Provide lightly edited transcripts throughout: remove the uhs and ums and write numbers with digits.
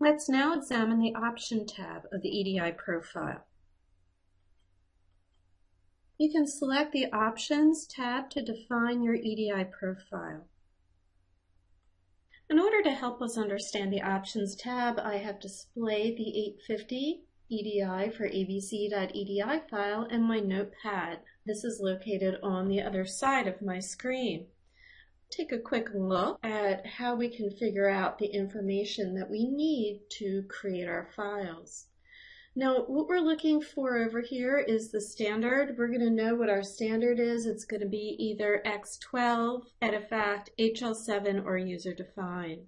Let's now examine the Option tab of the EDI profile. You can select the Options tab to define your EDI profile. In order to help us understand the Options tab, I have displayed the 850 EDI for ABC.EDI file in my notepad. This is located on the other side of my screen. Take a quick look at how we can figure out the information that we need to create our files. Now, what we're looking for over here is the standard. We're going to know what our standard is. It's going to be either X12, EDIFACT, HL7, or user-defined.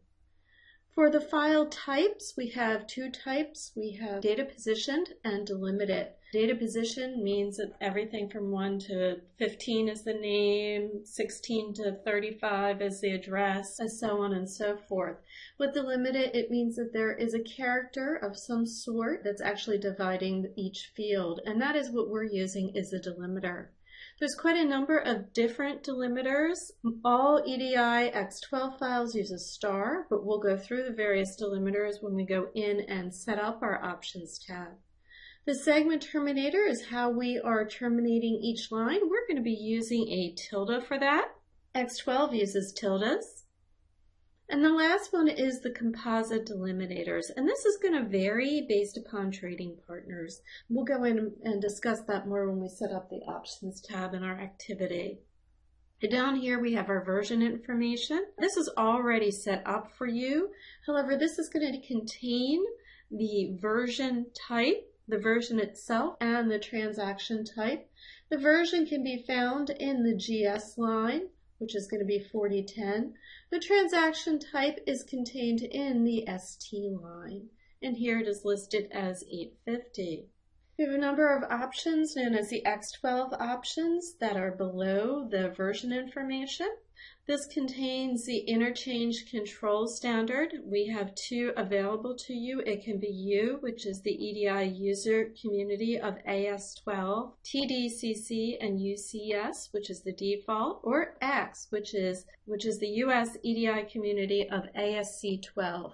For the file types, we have two types. We have data positioned and delimited. Data position means that everything from 1 to 15 is the name, 16 to 35 is the address, and so on and so forth. With delimited, it means that there is a character of some sort that's actually dividing each field, and that is what we're using is the delimiter. There's quite a number of different delimiters. All EDI X12 files use a star, but we'll go through the various delimiters when we go in and set up our Options tab. The segment terminator is how we are terminating each line. We're going to be using a tilde for that. X12 uses tildes. And the last one is the composite delimiters. And this is going to vary based upon trading partners. We'll go in and discuss that more when we set up the Options tab in our activity. Down here we have our version information. This is already set up for you. However, this is going to contain the version type, the version itself, and the transaction type. The version can be found in the GS line, which is going to be 4010. The transaction type is contained in the ST line, and here it is listed as 850. We have a number of options known as the X12 options that are below the version information. This contains the interchange control standard. We have two available to you. It can be U, which is the EDI user community of AS12, TDCC, and UCS, which is the default, or X, which is the US EDI community of ASC12.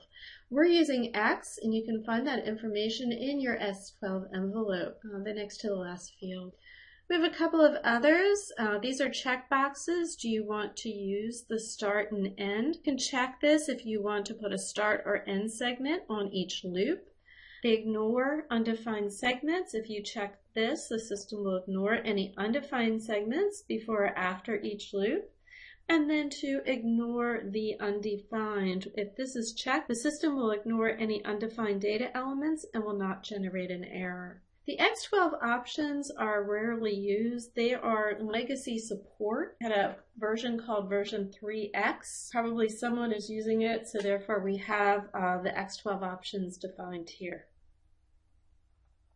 We're using X, and you can find that information in your S12 envelope, the next to the last field. We have a couple of others. These are checkboxes. Do you want to use the start and end? You can check this if you want to put a start or end segment on each loop. They ignore undefined segments. If you check this, the system will ignore any undefined segments before or after each loop. And then to ignore the undefined. If this is checked, the system will ignore any undefined data elements and will not generate an error. The X12 options are rarely used. They are legacy support. Had a version called version 3X. Probably someone is using it, so therefore we have the X12 options defined here.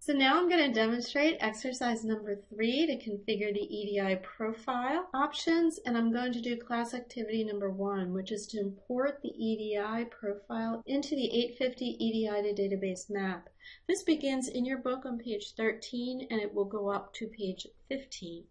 So now I'm going to demonstrate exercise number 3 to configure the EDI profile options, and I'm going to do class activity number 1, which is to import the EDI profile into the 850 EDI to database map. This begins in your book on page 13, and it will go up to page 15.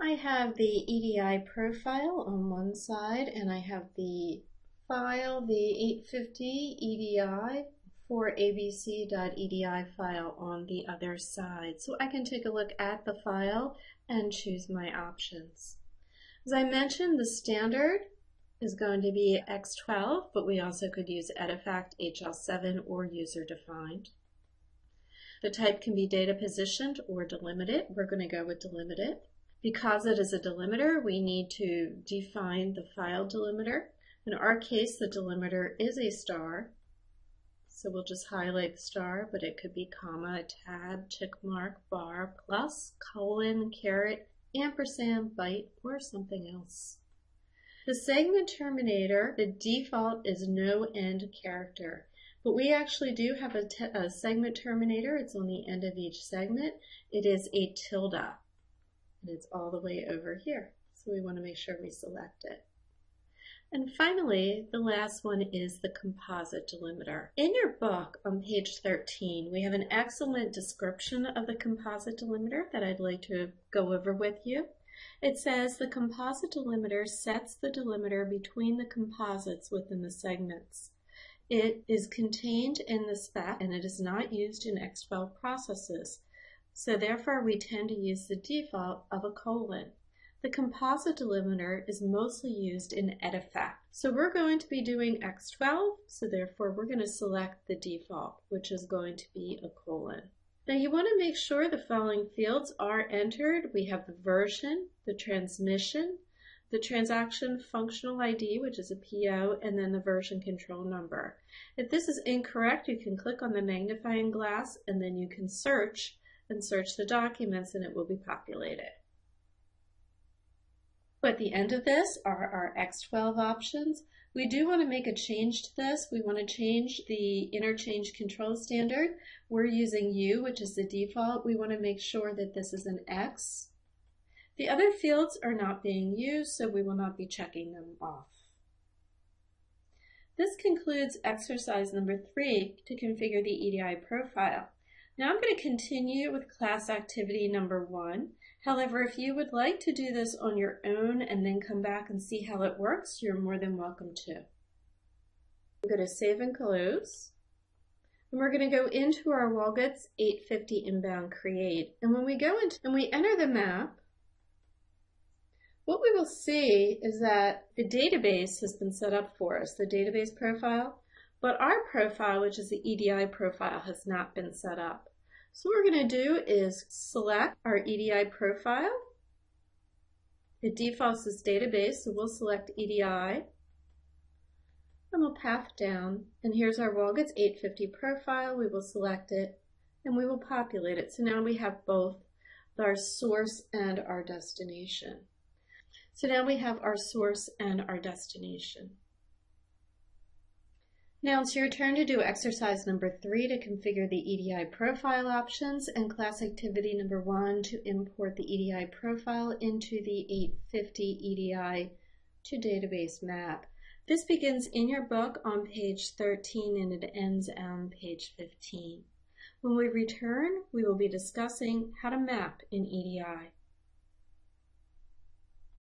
I have the EDI profile on one side, and I have the file, the 850 EDI, for ABC.EDI file on the other side. So I can take a look at the file and choose my options. As I mentioned, the standard is going to be X12, but we also could use EDIFACT, HL7, or user-defined. The type can be data positioned or delimited. We're going to go with delimited. Because it is a delimiter, we need to define the file delimiter. In our case, the delimiter is a star. So we'll just highlight the star, but it could be comma, tab, check mark, bar, plus, colon, caret, ampersand, byte, or something else. The segment terminator, the default is no end character, but we actually do have a segment terminator. It's on the end of each segment. It is a tilde, and it's all the way over here. So we want to make sure we select it. And finally, the last one is the composite delimiter. In your book on page 13, we have an excellent description of the composite delimiter that I'd like to go over with you. It says the composite delimiter sets the delimiter between the composites within the segments. It is contained in the spec and it is not used in X12 processes, so therefore we tend to use the default of a colon. The composite delimiter is mostly used in EDIFACT. So we're going to be doing X12, so therefore we're going to select the default, which is going to be a colon. Now you want to make sure the following fields are entered. We have the version, the transmission, the transaction functional ID, which is a PO, and then the version control number. If this is incorrect, you can click on the magnifying glass and then you can search and search the documents and it will be populated. At the end of this are our X12 options. We do want to make a change to this. We want to change the interchange control standard. We're using U, which is the default. We want to make sure that this is an X. The other fields are not being used, so we will not be checking them off. This concludes exercise number 3 to configure the EDI profile. Now I'm going to continue with class activity number 1. However, if you would like to do this on your own and then come back and see how it works, you're more than welcome to. I'm going to save and close. And we're going to go into our Walgreens 850 inbound create. And when we go into and we enter the map, what we will see is that the database has been set up for us, the database profile, but our profile, which is the EDI profile, has not been set up. So what we're going to do is select our EDI profile. It defaults as database, so we'll select EDI, and we'll path down. And here's our Walgreens 850 profile. We will select it, and we will populate it. So now we have both our source and our destination. So now we have our source and our destination. Now it's your turn to do exercise number 3 to configure the EDI profile options and class activity number 1 to import the EDI profile into the 850 EDI to database map. This begins in your book on page 13 and it ends on page 15. When we return, we will be discussing how to map in EDI.